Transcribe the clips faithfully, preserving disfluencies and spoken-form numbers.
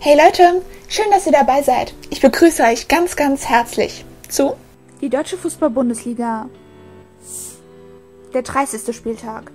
Hey Leute, schön, dass ihr dabei seid. Ich begrüße euch ganz, ganz herzlich zu die Deutsche Fußball Bundesliga. Der dreißigste Spieltag.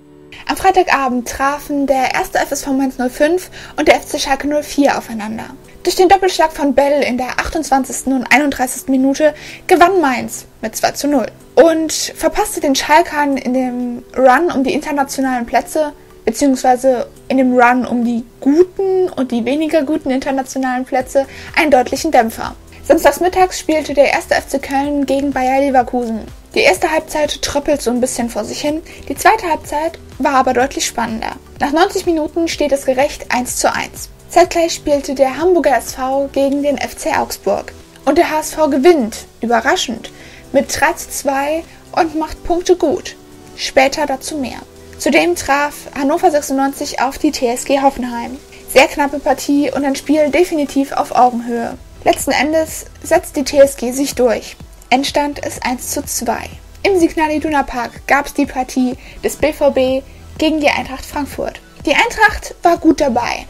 Am Freitagabend trafen der erste F S V Mainz null fünf und der F C Schalke null vier aufeinander. Durch den Doppelschlag von Bell in der achtundzwanzigsten und einunddreißigsten Minute gewann Mainz mit zwei zu null und verpasste den Schalkern in dem Run um die internationalen Plätze, beziehungsweise in dem Run um die guten und die weniger guten internationalen Plätze, einen deutlichen Dämpfer. Samstags mittags spielte der erste F C Köln gegen Bayer Leverkusen. Die erste Halbzeit tröppelt so ein bisschen vor sich hin, die zweite Halbzeit war aber deutlich spannender. Nach neunzig Minuten steht es gerecht eins zu eins. Zeitgleich spielte der Hamburger S V gegen den F C Augsburg. Und der H S V gewinnt, überraschend, mit drei zu zwei und macht Punkte gut. Später dazu mehr. Zudem traf Hannover sechsundneunzig auf die T S G Hoffenheim. Sehr knappe Partie und ein Spiel definitiv auf Augenhöhe. Letzten Endes setzt die T S G sich durch. Endstand ist eins zu zwei. Im Signal Iduna Park gab es die Partie des B V B gegen die Eintracht Frankfurt. Die Eintracht war gut dabei,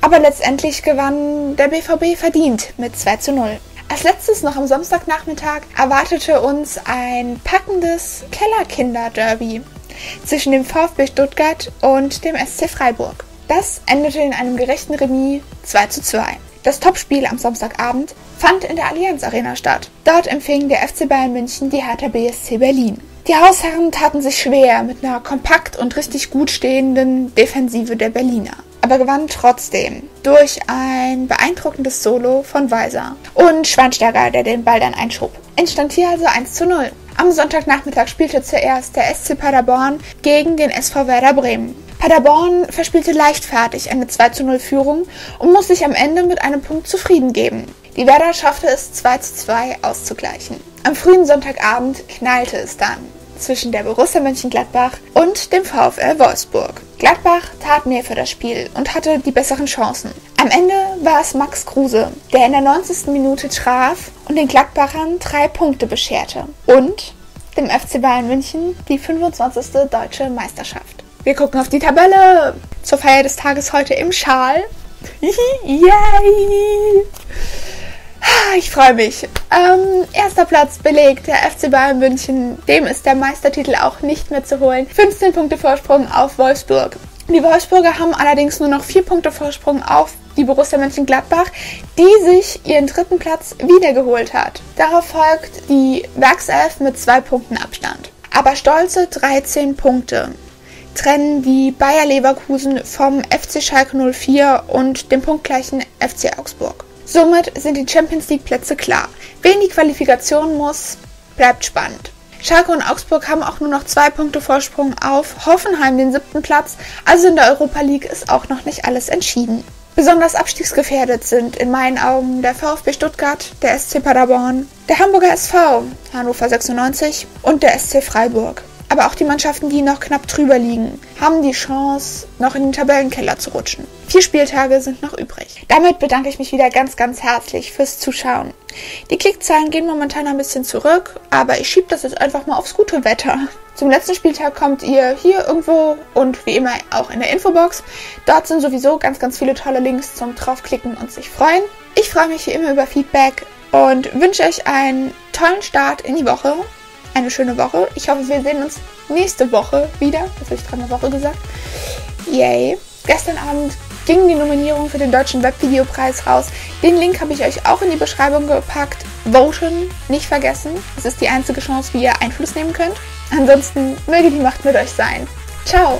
aber letztendlich gewann der B V B verdient mit zwei zu null. Als letztes noch am Samstagnachmittag erwartete uns ein packendes Kellerkinder-Derby zwischen dem VfB Stuttgart und dem S C Freiburg. Das endete in einem gerechten Remis zwei zu zwei. Das Topspiel am Samstagabend fand in der Allianz Arena statt. Dort empfing der F C Bayern München die Hertha B S C Berlin. Die Hausherren taten sich schwer mit einer kompakt und richtig gut stehenden Defensive der Berliner, aber gewannen trotzdem durch ein beeindruckendes Solo von Weiser und Schweinsteiger, der den Ball dann einschob. Entstand hier also eins zu null. Am Sonntagnachmittag spielte zuerst der S C Paderborn gegen den S V Werder Bremen. Paderborn verspielte leichtfertig eine zwei zu null Führung und muss sich am Ende mit einem Punkt zufrieden geben. Die Werder schaffte es zwei zu zwei auszugleichen. Am frühen Sonntagabend knallte es dann zwischen der Borussia Mönchengladbach und dem VfL Wolfsburg. Gladbach tat mehr für das Spiel und hatte die besseren Chancen. Am Ende war es Max Kruse, der in der neunzigsten Minute traf und den Gladbachern drei Punkte bescherte und dem F C Bayern München die fünfundzwanzigste deutsche Meisterschaft. Wir gucken auf die Tabelle zur Feier des Tages heute im Schal. Yay! Ich freue mich. Ähm, erster Platz belegt der F C Bayern München. Dem ist der Meistertitel auch nicht mehr zu holen. fünfzehn Punkte Vorsprung auf Wolfsburg. Die Wolfsburger haben allerdings nur noch vier Punkte Vorsprung auf die Borussia Mönchengladbach, die sich ihren dritten Platz wiedergeholt hat. Darauf folgt die Werkself mit zwei Punkten Abstand. Aber stolze dreizehn Punkte trennen die Bayer Leverkusen vom F C Schalke null vier und dem punktgleichen F C Augsburg. Somit sind die Champions League Plätze klar. Wen die Qualifikation muss, bleibt spannend. Schalke und Augsburg haben auch nur noch zwei Punkte Vorsprung auf Hoffenheim, den siebten Platz, also in der Europa League ist auch noch nicht alles entschieden. Besonders abstiegsgefährdet sind in meinen Augen der VfB Stuttgart, der S C Paderborn, der Hamburger S V, Hannover sechsundneunzig und der S C Freiburg. Aber auch die Mannschaften, die noch knapp drüber liegen, haben die Chance, noch in den Tabellenkeller zu rutschen. Vier Spieltage sind noch übrig. Damit bedanke ich mich wieder ganz, ganz herzlich fürs Zuschauen. Die Klickzahlen gehen momentan ein bisschen zurück, aber ich schiebe das jetzt einfach mal aufs gute Wetter. Zum letzten Spieltag kommt ihr hier irgendwo und wie immer auch in der Infobox. Dort sind sowieso ganz, ganz viele tolle Links zum draufklicken und sich freuen. Ich freue mich wie immer über Feedback und wünsche euch einen tollen Start in die Woche. Eine schöne Woche. Ich hoffe, wir sehen uns nächste Woche wieder. Das habe ich dreimal Woche gesagt. Yay. Gestern Abend ging die Nominierung für den Deutschen Webvideopreis raus. Den Link habe ich euch auch in die Beschreibung gepackt. Voten nicht vergessen. Das ist die einzige Chance, wie ihr Einfluss nehmen könnt. Ansonsten möge die Macht mit euch sein. Ciao.